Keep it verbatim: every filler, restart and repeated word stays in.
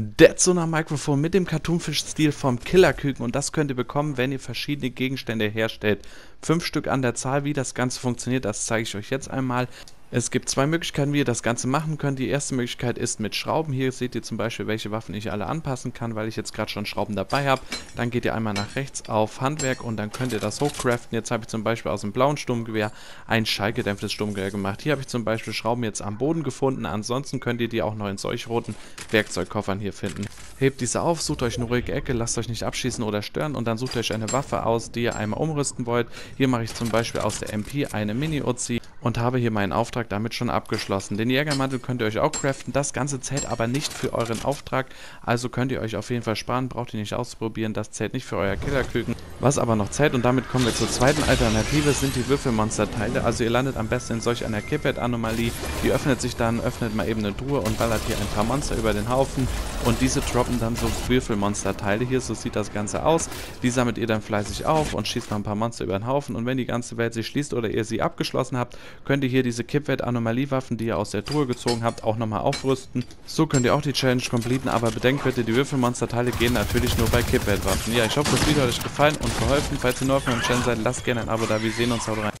Deadzone-Mikrofon mit dem Cartoonfisch-Stil vom Killerküken, und das könnt ihr bekommen, wenn ihr verschiedene Gegenstände herstellt. Fünf Stück an der Zahl. Wie das Ganze funktioniert, das zeige ich euch jetzt einmal. Es gibt zwei Möglichkeiten, wie ihr das Ganze machen könnt. Die erste Möglichkeit ist mit Schrauben. Hier seht ihr zum Beispiel, welche Waffen ich alle anpassen kann, weil ich jetzt gerade schon Schrauben dabei habe. Dann geht ihr einmal nach rechts auf Handwerk und dann könnt ihr das hochcraften. Jetzt habe ich zum Beispiel aus dem blauen Sturmgewehr ein schallgedämpftes Sturmgewehr gemacht. Hier habe ich zum Beispiel Schrauben jetzt am Boden gefunden. Ansonsten könnt ihr die auch noch in solch roten Werkzeugkoffern hier finden. Hebt diese auf, sucht euch eine ruhige Ecke, lasst euch nicht abschießen oder stören und dann sucht euch eine Waffe aus, die ihr einmal umrüsten wollt. Hier mache ich zum Beispiel aus der M P eine Mini-Uzi und habe hier meinen Auftrag damit schon abgeschlossen. Den Jägermantel könnt ihr euch auch craften, das Ganze zählt aber nicht für euren Auftrag, also könnt ihr euch auf jeden Fall sparen, braucht ihr nicht auszuprobieren, das zählt nicht für euer Killerküken. Was aber noch zählt, und damit kommen wir zur zweiten Alternative, sind die Würfelmonster-Teile. Also ihr landet am besten in solch einer Kipp-Anomalie, die öffnet sich dann, öffnet mal eben eine Truhe und ballert hier ein paar Monster über den Haufen und diese droppen dann so Würfelmonster-Teile hier, so sieht das Ganze aus. Die sammelt ihr dann fleißig auf und schießt noch ein paar Monster über den Haufen, und wenn die ganze Welt sich schließt oder ihr sie abgeschlossen habt, könnt ihr hier diese Kipp Kipp-Anomaliewaffen, die ihr aus der Truhe gezogen habt, auch nochmal aufrüsten. So könnt ihr auch die Challenge completen, aber bedenkt bitte, die Würfelmonsterteile gehen natürlich nur bei Kipp-Waffen. Ja, ich hoffe, das Video hat euch gefallen und geholfen. Falls ihr neu auf meinem Channel seid, lasst gerne ein Abo da. Wir sehen uns, haut rein.